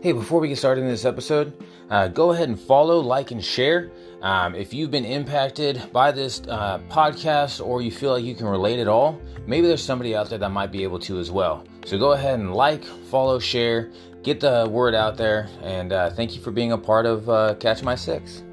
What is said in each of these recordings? Hey, before we get started in this episode, go ahead and follow, like, and share. If you've been impacted by this podcast or you feel like you can relate at all, maybe there's somebody out there that might be able to as well. So go ahead and like, follow, share, get the word out there, and thank you for being a part of Catch My Six.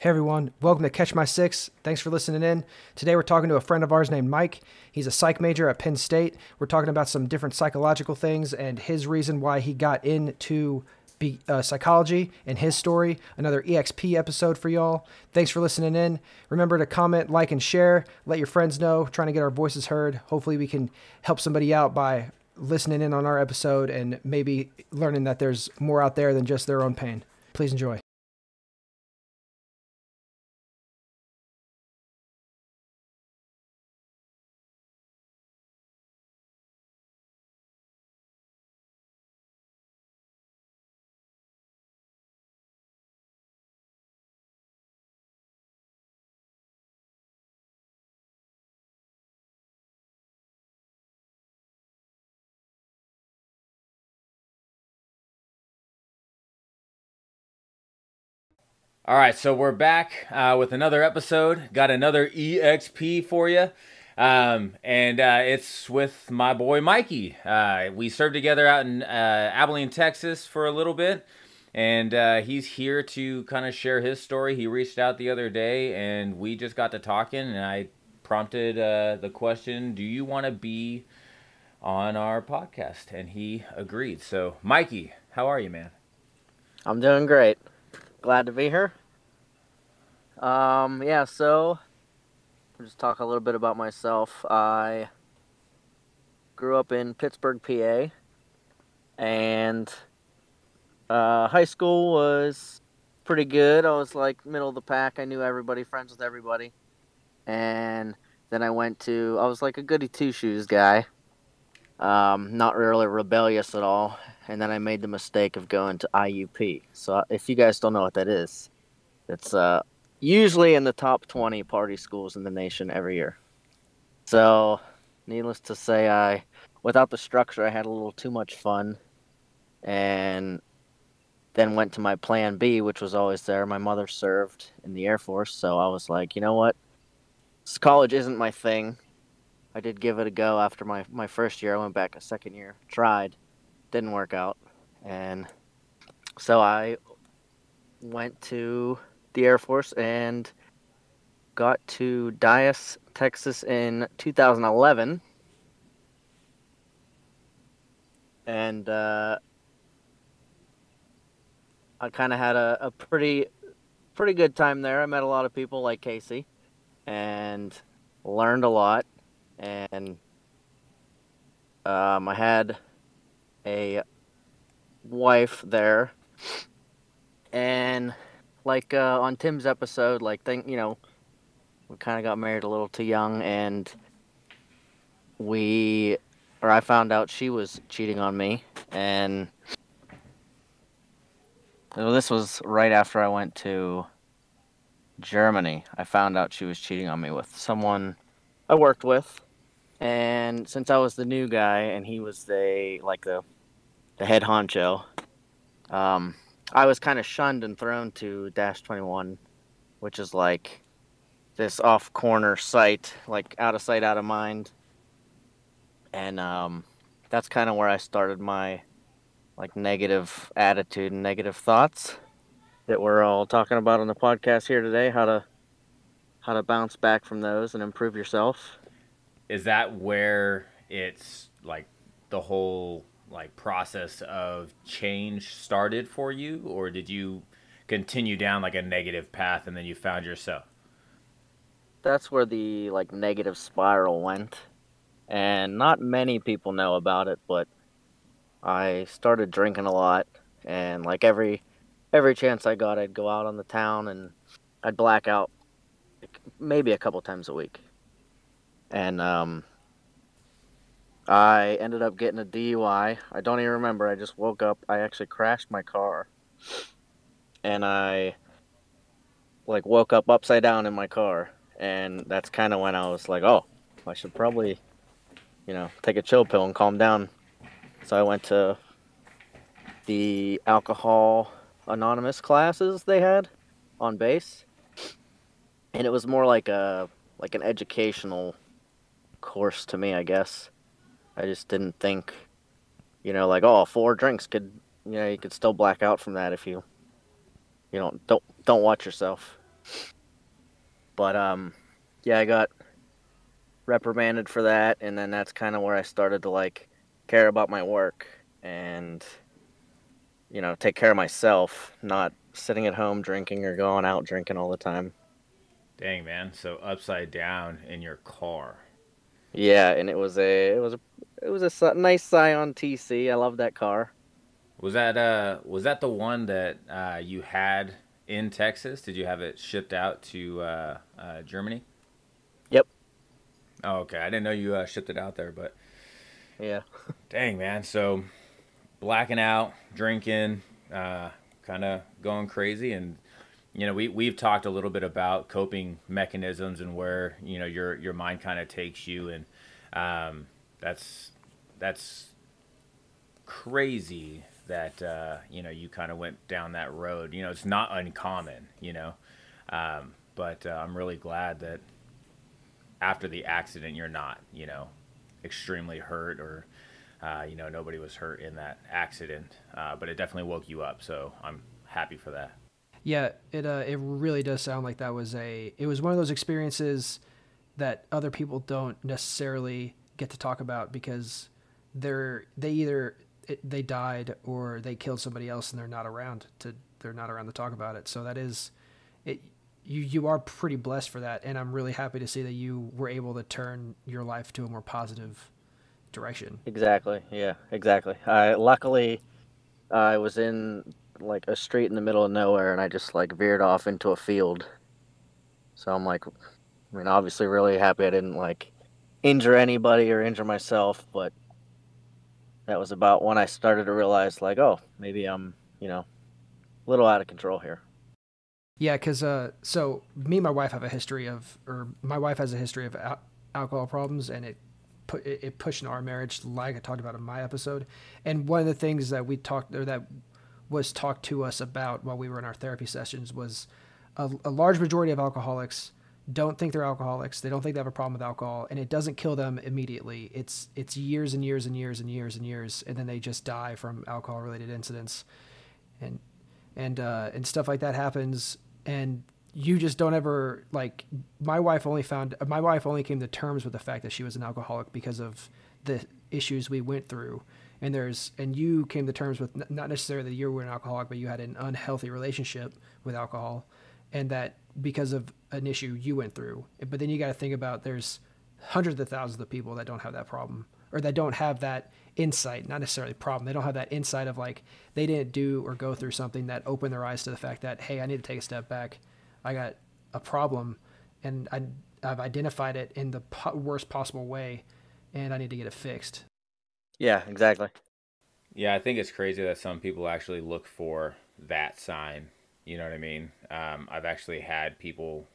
Hey everyone, welcome to Catch My Six. Thanks for listening in. Today we're talking to a friend of ours named Mike. He's a psych major at Penn State. We're talking about some different psychological things and his reason why he got into psychology and his story. Another EXP episode for y'all. Thanks for listening in. Remember to comment, like, and share. Let your friends know. Trying to get our voices heard. Hopefully we can help somebody out by listening in on our episode and maybe learning that there's more out there than just their own pain. Please enjoy. All right, so we're back with another episode. Got another EXP for you, and it's with my boy Mikey. We served together out in Abilene, Texas for a little bit, and he's here to kind of share his story. He reached out the other day, and we just got to talking, and I prompted the question, do you want to be on our podcast? And he agreed. So, Mikey, how are you, man? I'm doing great. Glad to be here. Yeah, so I'll just talk a little bit about myself. I grew up in Pittsburgh, PA, and high school was pretty good. I was like middle of the pack. I knew everybody, friends with everybody. And then I was like a goody two-shoes guy, not really rebellious at all. And then I made the mistake of going to IUP. So if you guys don't know what that is, it's usually in the top 20 party schools in the nation every year. So needless to say, without the structure, I had a little too much fun. And then went to my plan B, which was always there. My mother served in the Air Force. So I was like, you know what? This college isn't my thing. I did give it a go after my first year. I went back a second year, tried. Didn't work out, and so I went to the Air Force and got to Dyess, Texas in 2011, and I kind of had a pretty good time there. I met a lot of people like Casey, and learned a lot, and I had a wife there, and like on Tim's episode, like we kind of got married a little too young, and I found out she was cheating on me, and well, this was right after I went to Germany. I found out she was cheating on me with someone I worked with. And since I was the new guy and he was the head honcho, I was kind of shunned and thrown to Dash 21, which is like this off corner site, like out of sight, out of mind. And that's kind of where I started my like negative attitude and negative thoughts that we're all talking about on the podcast here today, how to bounce back from those and improve yourself. Is that where it's like the whole like process of change started for you, or did you continue down like a negative path and then you found yourself? That's where the like negative spiral went, and not many people know about it, but I started drinking a lot, and like every chance I got, I'd go out on the town and I'd black out maybe a couple times a week. And I ended up getting a DUI. I don't even remember. I just woke up. I actually crashed my car. And I, like, woke up upside down in my car. And that's kind of when I was like, oh, I should probably, you know, take a chill pill and calm down. So I went to the Alcohol Anonymous classes they had on base. And it was more like a like an educational course to me, I guess. I just didn't think, you know, like, oh, 4 drinks could, you know, you could still black out from that if you, you know, don't watch yourself. But, yeah, I got reprimanded for that, and then that's kind of where I started to, like, care about my work and, you know, take care of myself, not sitting at home drinking or going out drinking all the time. Dang, man. So upside down in your car. Yeah, and it was a nice Scion TC. I love that car. Was that the one that you had in Texas? Did you have it shipped out to Germany? Yep. Oh, okay. I didn't know you shipped it out there, but yeah. Dang, man. So blacking out, drinking, kind of going crazy, and you know, we've talked a little bit about coping mechanisms and where, you know, your mind kind of takes you, and that's crazy that you know, you kind of went down that road. You know, it's not uncommon, you know, but I'm really glad that after the accident you're not, you know, extremely hurt or you know, nobody was hurt in that accident, but it definitely woke you up, so I'm happy for that. Yeah, it really does sound like that was it was one of those experiences that other people don't necessarily get to talk about because they died or they killed somebody else and they're not around to talk about it. So that is it. You are pretty blessed for that, and I'm really happy to see that you were able to turn your life to a more positive direction. Exactly. Yeah. Exactly. Luckily, I was in like a street in the middle of nowhere, and I just like veered off into a field. So I'm like, I mean, obviously really happy I didn't like injure anybody or injure myself, but that was about when I started to realize like, oh, maybe I'm, you know, a little out of control here. Yeah, because so me and my wife have a history of, or my wife has a history of alcohol problems, and it pushed in our marriage, like I talked about in my episode. And one of the things that we talked, or that was talked to us about while we were in our therapy sessions, was a large majority of alcoholics don't think they're alcoholics. They don't think they have a problem with alcohol, and it doesn't kill them immediately. It's years and years and years and years and years, and then they just die from alcohol related incidents, and stuff like that happens. And you just don't ever, like, my wife only came to terms with the fact that she was an alcoholic because of the issues we went through. And you came to terms with, not necessarily that you were an alcoholic, but you had an unhealthy relationship with alcohol, and that because of an issue you went through. But then you got to think about, there's hundreds of thousands of people that don't have that problem, or that don't have that insight, not necessarily problem. They don't have that insight of like, they didn't do or go through something that opened their eyes to the fact that, hey, I need to take a step back. I got a problem, and I've identified it in the worst possible way, and I need to get it fixed. Yeah, exactly. Yeah, I think it's crazy that some people actually look for that sign. You know what I mean? I've actually had people,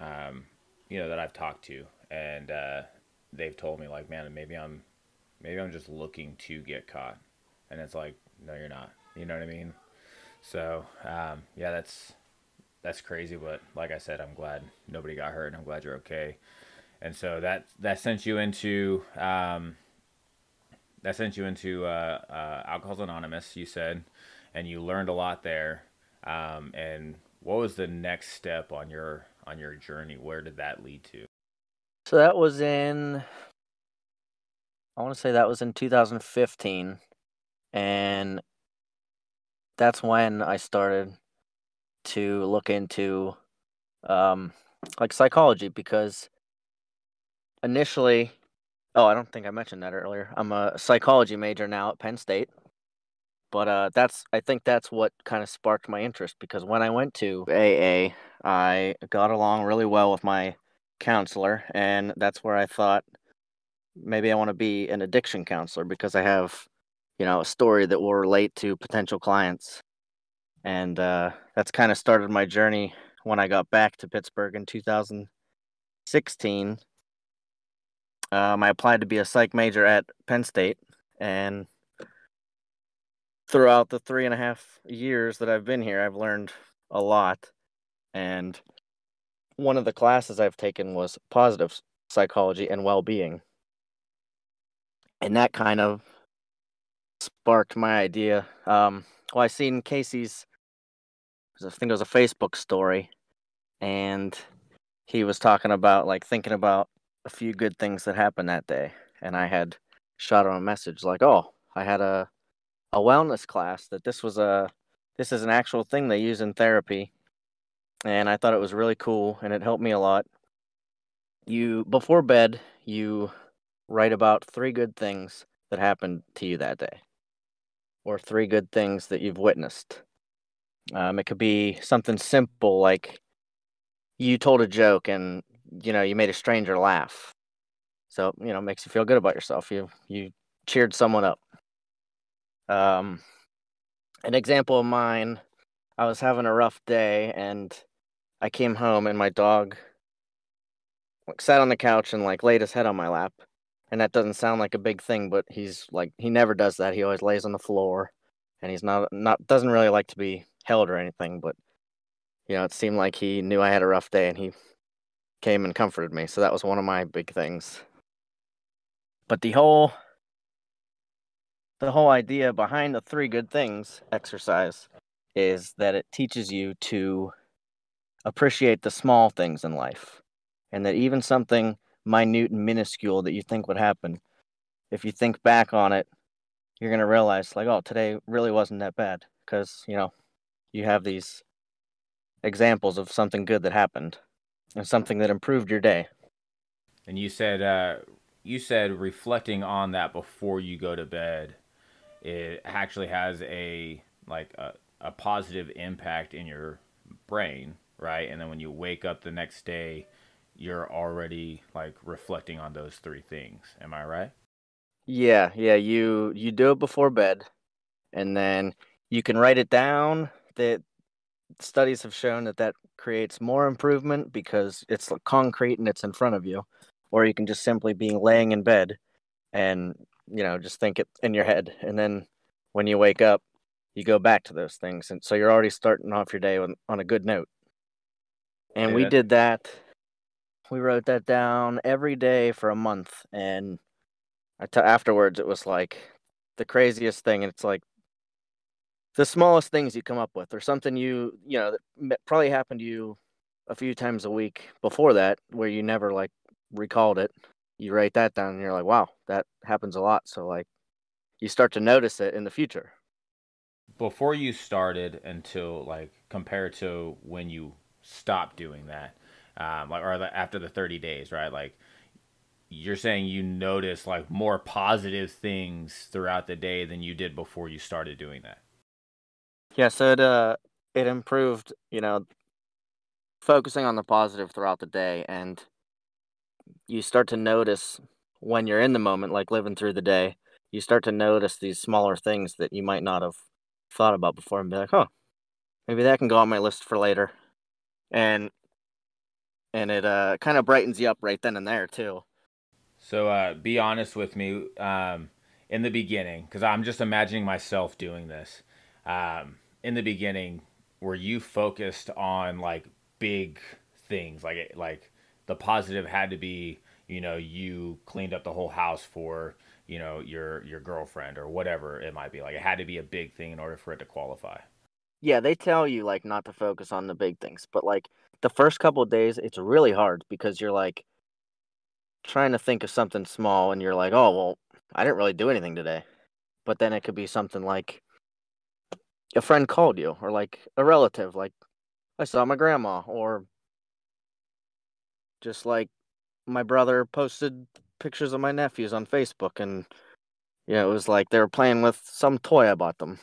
you know, that I've talked to, and they've told me like, man, maybe I'm just looking to get caught. And it's like, no, you're not. You know what I mean? So, yeah, that's crazy. But like I said, I'm glad nobody got hurt, and I'm glad you're okay. And so that sent you into, Alcoholics Anonymous, you said, and you learned a lot there. And what was the next step on your journey? Where did that lead to? So that was in, I want to say that was in 2015, and that's when I started to look into like psychology, because initially, oh, I don't think I mentioned that earlier, I'm a psychology major now at Penn State. But I think that's what kind of sparked my interest, because when I went to AA, I got along really well with my counselor, and that's where I thought maybe I want to be an addiction counselor, because I have, you know, a story that will relate to potential clients. And that's kind of started my journey when I got back to Pittsburgh in 2000, 16, I applied to be a psych major at Penn State, and throughout the 3.5 years that I've been here, I've learned a lot. And one of the classes I've taken was positive psychology and well-being. And that kind of sparked my idea. Well, I seen Casey's, I think it was a Facebook story, and he was talking about, like, thinking about a few good things that happened that day. And I had shot him a message like, oh, I had a wellness class, that this is an actual thing they use in therapy. And I thought it was really cool, and it helped me a lot. You, before bed, you write about 3 good things that happened to you that day, or 3 good things that you've witnessed. It could be something simple, like you told a joke and, you know, you made a stranger laugh. So, you know, it makes you feel good about yourself. You cheered someone up. An example of mine, I was having a rough day, and I came home, and my dog, like, sat on the couch and, like, laid his head on my lap. And that doesn't sound like a big thing, but he's, like, he never does that. He always lays on the floor, and he's not doesn't really like to be held or anything, but, you know, it seemed like he knew I had a rough day, and he came and comforted me. So that was one of my big things. But the whole idea behind the 3 good things exercise is that it teaches you to appreciate the small things in life, and that even something minute and minuscule that you think would happen, if you think back on it, you're going to realize, like, oh, today really wasn't that bad, because, you know, you have these examples of something good that happened and something that improved your day. And you said reflecting on that before you go to bed, it actually has a positive impact in your brain, right? And then when you wake up the next day, you're already, like, reflecting on those 3 things. Am I right? Yeah. You do it before bed, and then you can write it down. That studies have shown that creates more improvement because it's, like, concrete and it's in front of you. Or you can just simply be laying in bed and, you know, just think it in your head. And then when you wake up, you go back to those things. And so you're already starting off your day on a good note. And yeah, we did that. We wrote that down every day for a month. And afterwards, it was like the craziest thing. And it's like the smallest things you come up with, or something you know, that probably happened to you a few times a week before that, where you never, like, recalled it. You write that down, and you're like, wow, that happens a lot. So, like, you start to notice it in the future. Before you started until, like, compared to when you stopped doing that, or after the 30 days, right? Like, you're saying you notice, like, more positive things throughout the day than you did before you started doing that. Yeah, so it improved, you know, focusing on the positive throughout the day, and you start to notice when you're in the moment, like living through the day, you start to notice these smaller things that you might not have thought about before and be like, oh, maybe that can go on my list for later. And it kind of brightens you up right then and there, too. So be honest with me in the beginning, because I'm just imagining myself doing this. In the beginning, were you focused on, like, big things? Like the positive had to be, you know, you cleaned up the whole house for, you know, your girlfriend or whatever it might be. Like, it had to be a big thing in order for it to qualify. Yeah, they tell you, like, not to focus on the big things, but, like, the first couple of days, it's really hard because you're, like, trying to think of something small, and you're like, oh, well, I didn't really do anything today. But then it could be something like a friend called you, or, like, a relative, like, I saw my grandma, or just, like, my brother posted pictures of my nephews on Facebook, and, you know, it was like they were playing with some toy I bought them.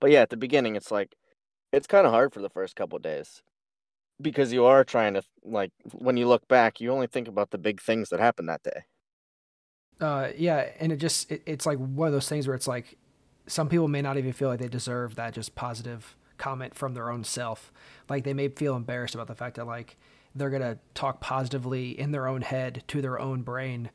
But yeah, at the beginning, it's like, it's kind of hard for the first couple of days, because you are trying to, like, when you look back, you only think about the big things that happened that day. Yeah, and it's like one of those things where it's like, some people may not even feel like they deserve that just positive comment from their own self. Like, they may feel embarrassed about the fact that, like, they're going to talk positively in their own head to their own brain.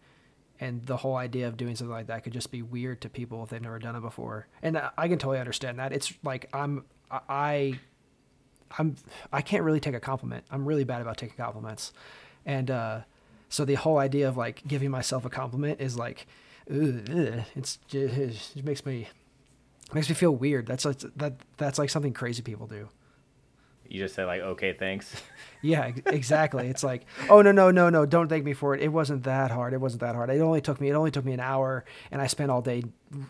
And the whole idea of doing something like that could just be weird to people if they've never done it before. And I can totally understand that. It's like, I can't really take a compliment. I'm really bad about taking compliments. And, so the whole idea of like giving myself a compliment is like, it makes me feel weird. That's like, that's like something crazy people do. You just say like, okay, thanks. Yeah, exactly. It's like, oh no, don't thank me for it. It wasn't that hard. It only took me an hour, and I spent all day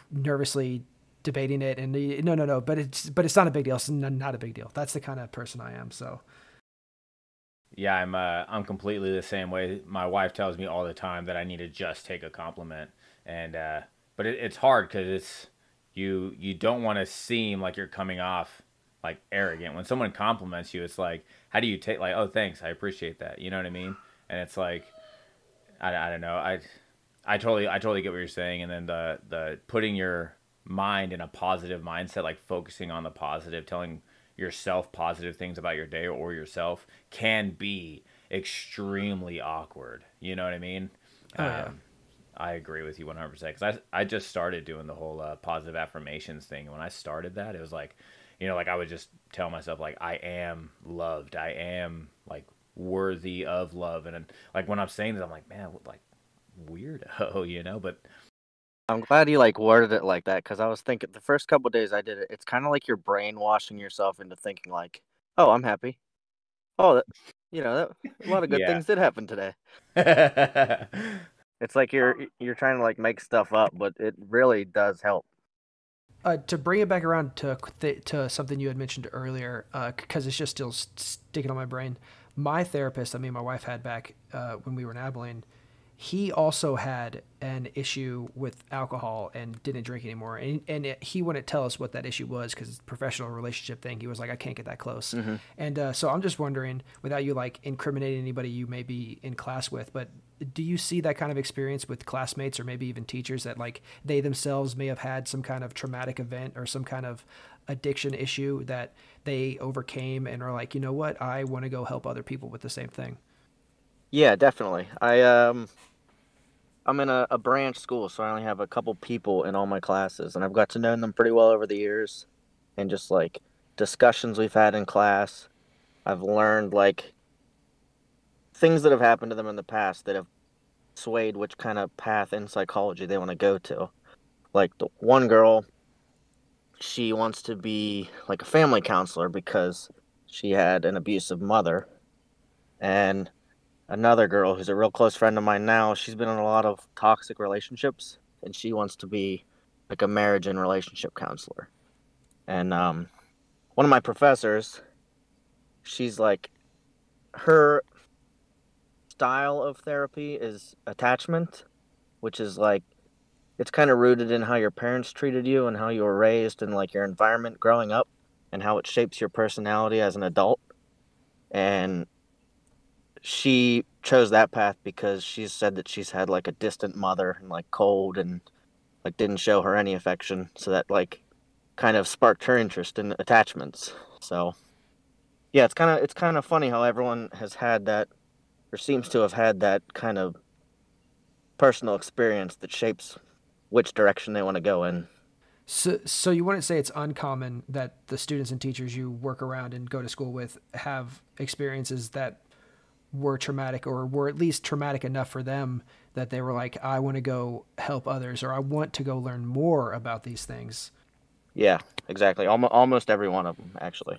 nervously debating it. And no, but it's not a big deal. It's not a big deal. That's the kind of person I am. So yeah, I'm completely the same way. My wife tells me all the time that I need to just take a compliment, and but it's hard because it's you don't want to seem like you're coming off like arrogant. When someone compliments you, it's like, how do you take like, oh, thanks, I appreciate that. You know what I mean? And it's like, I don't know. I totally get what you're saying. And then the putting your mind in a positive mindset, like focusing on the positive, telling yourself positive things about your day or yourself can be extremely awkward. You know what I mean? I agree with you 100%. Because I just started doing the whole positive affirmations thing. And when I started that, it was like, you know, like I would just tell myself like, I am loved. I am like worthy of love. And like when I'm saying that, I'm like, man, like weirdo, you know, but I'm glad you like worded it like that. Cause I was thinking the first couple of days I did it, it's kind of like you're brainwashing yourself into thinking like, oh, I'm happy. Oh, that, you know, that, a lot of good things did happen today. It's like you're trying to like make stuff up, but it really does help. To bring it back around to something you had mentioned earlier, because it's just still sticking on my brain. My therapist that me and my wife had back when we were in Abilene, he also had an issue with alcohol and didn't drink anymore. And he wouldn't tell us what that issue was because it's a professional relationship thing. He was like, I can't get that close. Mm-hmm. And so I'm just wondering, without you like incriminating anybody you may be in class with, but do you see that kind of experience with classmates or maybe even teachers that like they themselves may have had some kind of traumatic event or some kind of addiction issue that they overcame and are like, you know what, I want to go help other people with the same thing? Yeah, definitely. I'm in a branch school, so I only have a couple people in all my classes, and I've got to know them pretty well over the years, and just like discussions we've had in class, I've learned like things that have happened to them in the past that have swayed which kind of path in psychology they want to go to. Like the one girl, she wants to be like a family counselor because she had an abusive mother. And another girl who's a real close friend of mine now, she's been in a lot of toxic relationships, and she wants to be like a marriage and relationship counselor. And one of my professors, she's like, her style of therapy is attachment, which is like, it's kind of rooted in how your parents treated you and how you were raised and like your environment growing up and how it shapes your personality as an adult. And she chose that path because she said that she's had like a distant mother and like cold and like didn't show her any affection, so that like kind of sparked her interest in attachments. So yeah, it's kind of funny how everyone has had that, or seems to have had that kind of personal experience that shapes which direction they want to go in. So you wouldn't say it's uncommon that the students and teachers you work around and go to school with have experiences that were traumatic, or were at least traumatic enough for them that they were like, I want to go help others, or I want to go learn more about these things. Yeah, exactly. Almost every one of them, actually.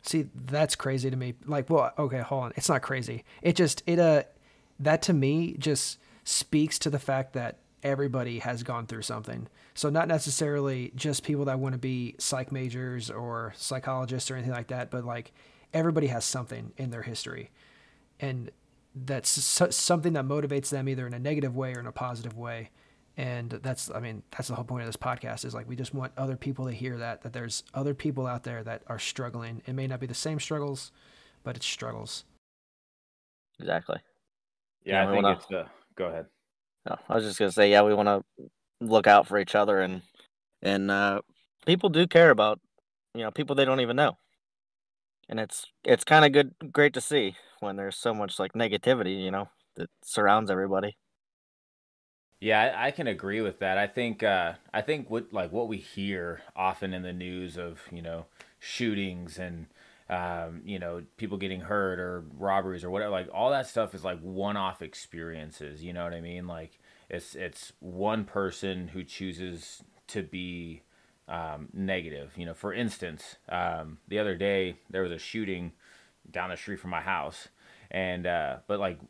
See, that's crazy to me. Like, well, okay, hold on. It's not crazy. It just, that to me just speaks to the fact that everybody has gone through something. So not necessarily just people that want to be psych majors or psychologists or anything like that, but like everybody has something in their history. And that's something that motivates them either in a negative way or in a positive way. And that's, I mean, that's the whole point of this podcast, is like, we just want other people to hear that there's other people out there that are struggling. It may not be the same struggles, but it's struggles. Exactly. Yeah, I think it's go ahead. No, I was just going to say, yeah, we want to look out for each other, and people do care about, you know, people they don't even know. And it's kind of great to see when there's so much like negativity, you know, that surrounds everybody. Yeah, I can agree with that. I think what we hear often in the news of, you know, shootings and, you know, people getting hurt or robberies or whatever, like all that stuff is like one-off experiences. You know what I mean? Like it's one person who chooses to be negative. You know, for instance, the other day there was a shooting down the street from my house, and but like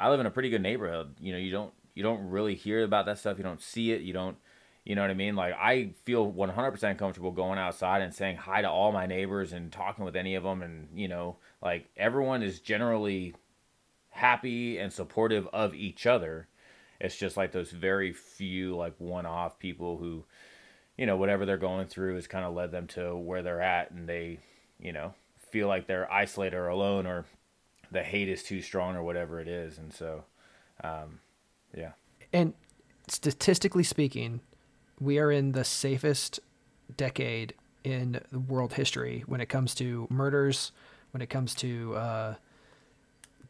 I live in a pretty good neighborhood. You know, you don't really hear about that stuff. You don't see it. You know what I mean? Like I feel 100% comfortable going outside and saying hi to all my neighbors and talking with any of them. And, you know, like everyone is generally happy and supportive of each other. It's just like those very few, like one-off people who, you know, whatever they're going through has kind of led them to where they're at. And they, you know, feel like they're isolated or alone, or the hate is too strong or whatever it is. And so, yeah. And statistically speaking, we are in the safest decade in world history when it comes to murders, when it comes to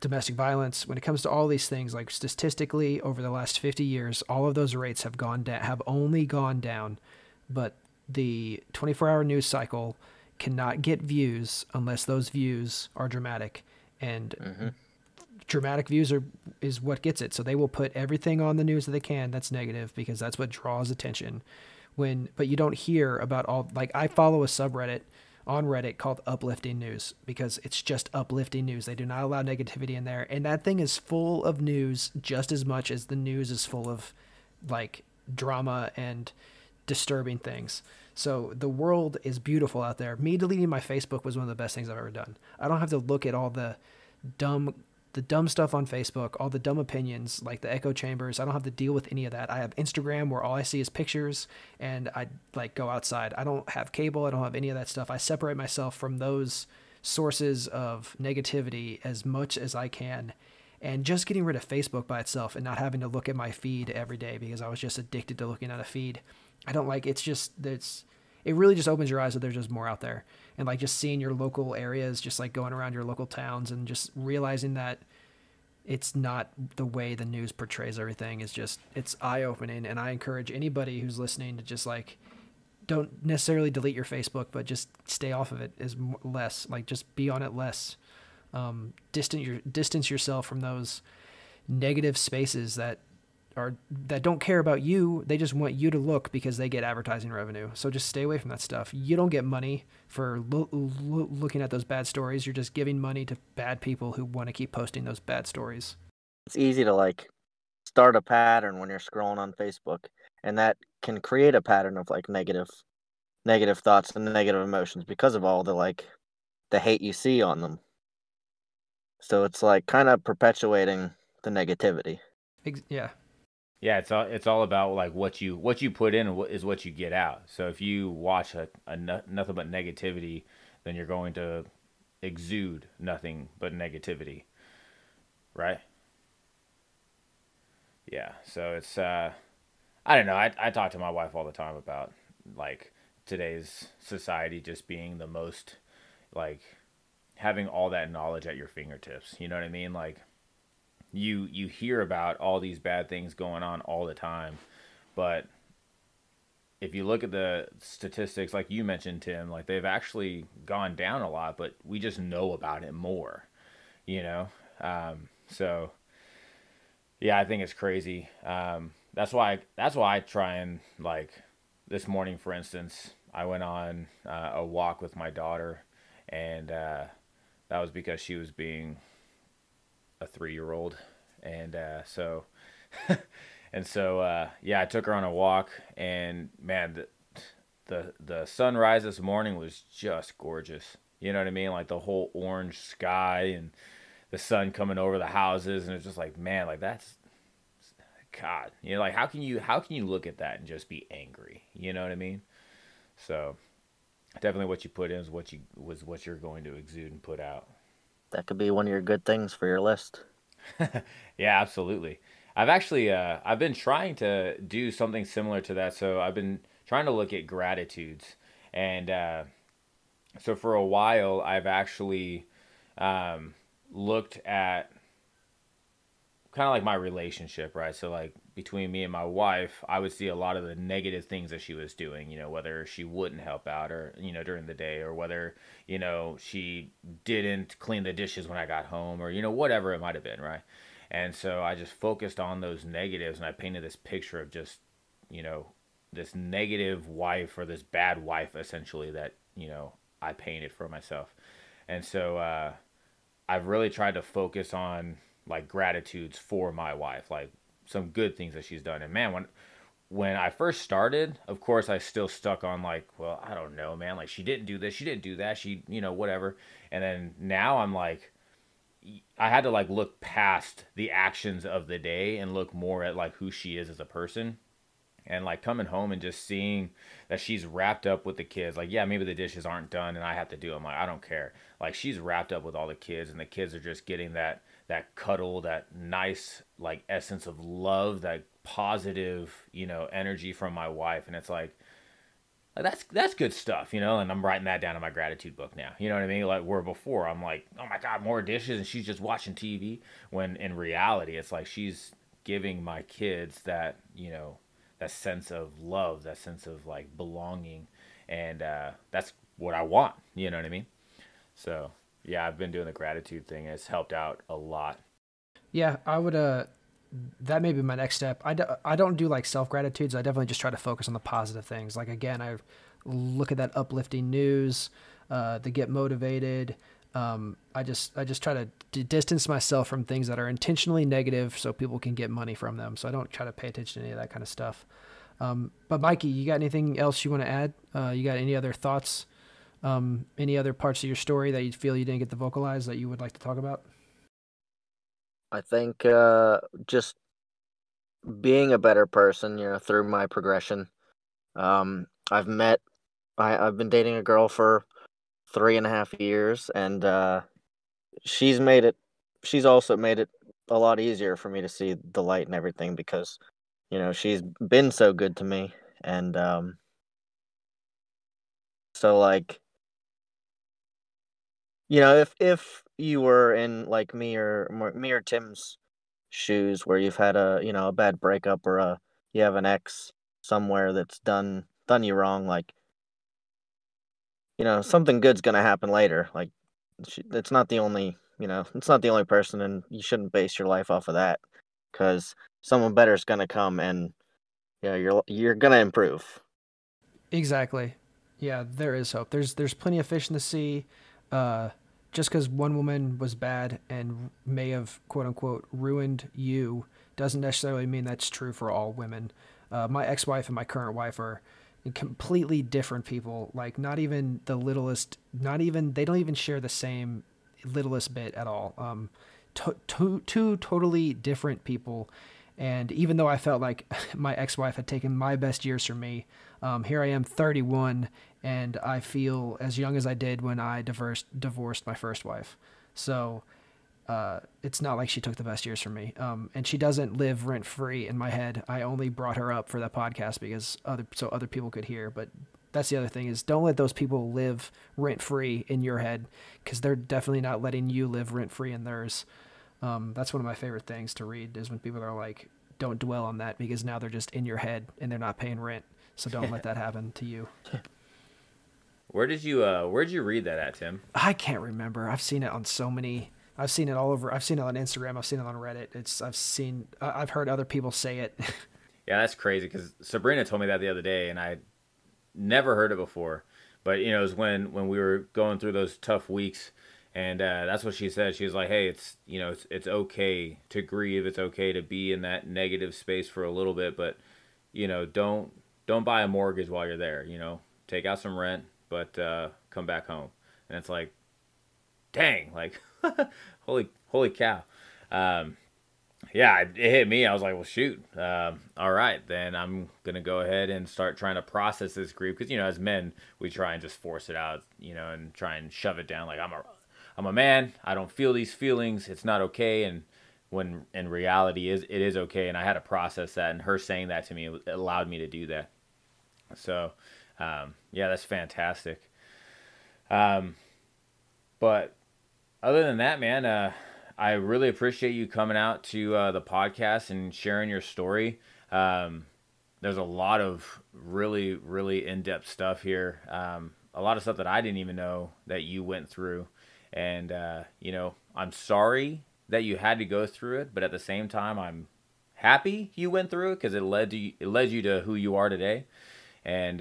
domestic violence, when it comes to all these things. Like statistically, over the last 50 years, all of those rates have gone down, have only gone down. But the 24-hour news cycle cannot get views unless those views are dramatic, and dramatic views is what gets it. So they will put everything on the news that they can that's negative, because that's what draws attention. But you don't hear about all, like I follow a subreddit on Reddit called Uplifting News, because it's just uplifting news. They do not allow negativity in there, and that thing is full of news just as much as the news is full of like drama and disturbing things. So the world is beautiful out there. Me deleting my Facebook was one of the best things I've ever done. I don't have to look at all the dumb stuff on Facebook, all the dumb opinions, like the echo chambers. I don't have to deal with any of that. I have Instagram, where all I see is pictures, and I like go outside. I don't have cable. I don't have any of that stuff. I separate myself from those sources of negativity as much as I can. And just getting rid of Facebook by itself and not having to look at my feed every day, because I was just addicted to looking at a feed. I don't like, it really just opens your eyes that there's just more out there. And like just seeing your local areas, just like going around your local towns and just realizing that it's not the way the news portrays everything is just, it's eye opening. And I encourage anybody who's listening to just like, don't necessarily delete your Facebook, but just stay off of it as less, like just be on it less. Distance yourself from those negative spaces that don't care about you. They just want you to look because they get advertising revenue. So just stay away from that stuff. You don't get money for looking at those bad stories. You're just giving money to bad people who want to keep posting those bad stories. It's easy to like start a pattern when you're scrolling on Facebook, and that can create a pattern of like negative thoughts and negative emotions because of all the like the hate you see on them. So it's like kind of perpetuating the negativity. Yeah. Yeah, it's all about like what you put in is what you get out. So if you watch nothing but negativity, then you're going to exude nothing but negativity, right? Yeah. So it's I don't know. I talk to my wife all the time about like today's society just being the most like having all that knowledge at your fingertips. You know what I mean? Like. You hear about all these bad things going on all the time, but if you look at the statistics, like you mentioned, Tim, like they've actually gone down a lot, but we just know about it more, you know? So yeah, I think it's crazy. That's why I try and like this morning, for instance, I went on a walk with my daughter, and that was because she was being a 3-year-old, and yeah, I took her on a walk, and man, the sunrise this morning was just gorgeous. You know what I mean? Like the whole orange sky and the sun coming over the houses, and it's just like, man, like that's God. You know, like how can you look at that and just be angry? You know what I mean? So definitely, what you put in is what you're going to exude and put out. That could be one of your good things for your list. Yeah, absolutely. I've actually, I've been trying to do something similar to that. So I've been trying to look at gratitudes. And so for a while, I've actually looked at kind of like my relationship, right? So like between me and my wife, I would see a lot of the negative things that she was doing, you know, whether she wouldn't help out or, you know, during the day, or whether, you know, she didn't clean the dishes when I got home, or, you know, whatever it might have been, right? And so I just focused on those negatives, and I painted this picture of just, you know, this negative wife, or this bad wife essentially, that, you know, I painted for myself. And so I've really tried to focus on like gratitudes for my wife, like some good things that she's done. And man, when I first started, of course I still stuck on like, well, I don't know, man, like she didn't do this, she didn't do that, she, you know, whatever. And then now I'm like, I had to like look past the actions of the day and look more at like who she is as a person. And like coming home and just seeing that she's wrapped up with the kids. Like, yeah, maybe the dishes aren't done and I have to do them. Like, I don't care. Like, she's wrapped up with all the kids, and the kids are just getting that cuddle, that nice like essence of love, that positive, you know, energy from my wife. And it's like, that's good stuff, you know. And I'm writing that down in my gratitude book now, you know what I mean? Like, where before I'm like, oh my God, more dishes, and she's just watching TV, when in reality it's like she's giving my kids that, you know, that sense of love, that sense of like belonging. And that's what I want, you know what I mean? So yeah, I've been doing the gratitude thing. It's helped out a lot. Yeah, I would, that may be my next step. I don't do like self-gratitudes. I definitely just try to focus on the positive things. Like, again, I look at that uplifting news, the Get Motivated. I just try to distance myself from things that are intentionally negative so people can get money from them. So I don't try to pay attention to any of that kind of stuff. But Mikey, you got anything else you want to add? You got any other thoughts? Any other parts of your story that you feel you didn't get to vocalize that you would like to talk about? I think just being a better person, you know, through my progression. I've been dating a girl for 3.5 years, and she's also made it a lot easier for me to see the light and everything, because, you know, she's been so good to me. And so like, you know, if you were in like me or Tim's shoes, where you've had a, you know, a bad breakup, or you have an ex somewhere that's done you wrong, like, you know, something good's going to happen later. Like, it's not the only, you know, it's not the only person, and you shouldn't base your life off of that, because someone better is going to come, and, you know, you're going to improve. Exactly. Yeah, there is hope. There's plenty of fish in the sea. Just because one woman was bad and may have, quote unquote, ruined you doesn't necessarily mean that's true for all women. My ex-wife and my current wife are completely different people. Like, not even the littlest, they don't even share the same littlest bit at all. Two totally different people. And even though I felt like my ex-wife had taken my best years from me, here I am 31, and I feel as young as I did when I divorced my first wife. So it's not like she took the best years from me. And she doesn't live rent free in my head. I only brought her up for that podcast because other people could hear. But that's the other thing, is don't let those people live rent free in your head, because they're definitely not letting you live rent free in theirs. That's one of my favorite things to read, is when people are like, don't dwell on that, because now they're just in your head and they're not paying rent. So don't let that happen to you. Where'd you read that at, Tim? I can't remember. I've seen it on so many. I've seen it all over. I've seen it on Instagram. I've seen it on Reddit. I've heard other people say it. Yeah, that's crazy, because Sabrina told me that the other day, and I never heard it before. But, you know, it was when we were going through those tough weeks, and that's what she said. She was like, hey, it's, you know, it's okay to grieve. It's okay to be in that negative space for a little bit, but, you know, don't buy a mortgage while you're there, you know. Take out some rent, but come back home. And it's like, dang, like, holy cow. Yeah, it hit me. I was like, well, shoot. All right, then I'm going to go ahead and start trying to process this grief. Because, you know, as men, we try and just force it out, you know, and try and shove it down. Like, I'm a man. I don't feel these feelings. It's not okay. And when in reality, it is okay. And I had to process that. And her saying that to me, it allowed me to do that. So, yeah, that's fantastic. But other than that, man, I really appreciate you coming out to the podcast and sharing your story. There's a lot of really, really in-depth stuff here. A lot of stuff that I didn't even know that you went through. And, you know, I'm sorry that you had to go through it, but at the same time, I'm happy you went through it because it led you to who you are today. And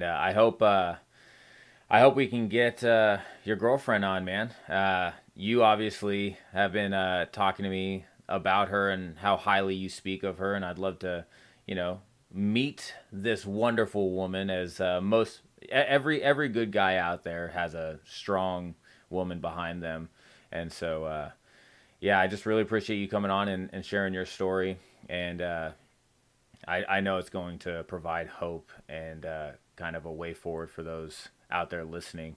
I hope we can get your girlfriend on, man. You obviously have been talking to me about her and how highly you speak of her, and I'd love to, you know, meet this wonderful woman. As most every good guy out there has a strong woman behind them, and so yeah, I just really appreciate you coming on and sharing your story, and I know it's going to provide hope and kind of a way forward for those out there listening.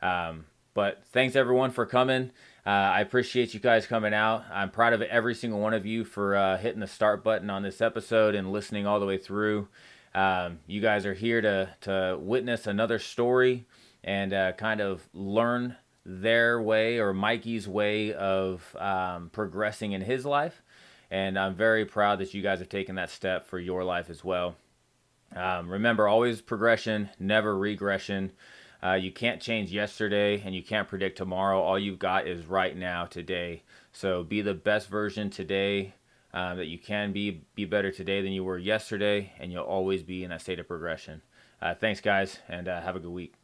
But thanks everyone for coming. I appreciate you guys coming out. I'm proud of every single one of you for hitting the start button on this episode and listening all the way through. You guys are here to witness another story and kind of learn their way, or Mikey's way, of progressing in his life. And I'm very proud that you guys have taken that step for your life as well. Remember, always progression, never regression. You can't change yesterday and you can't predict tomorrow. All you've got is right now, today. So be the best version today that you can be. Be better today than you were yesterday, and you'll always be in that state of progression. Thanks, guys, and have a good week.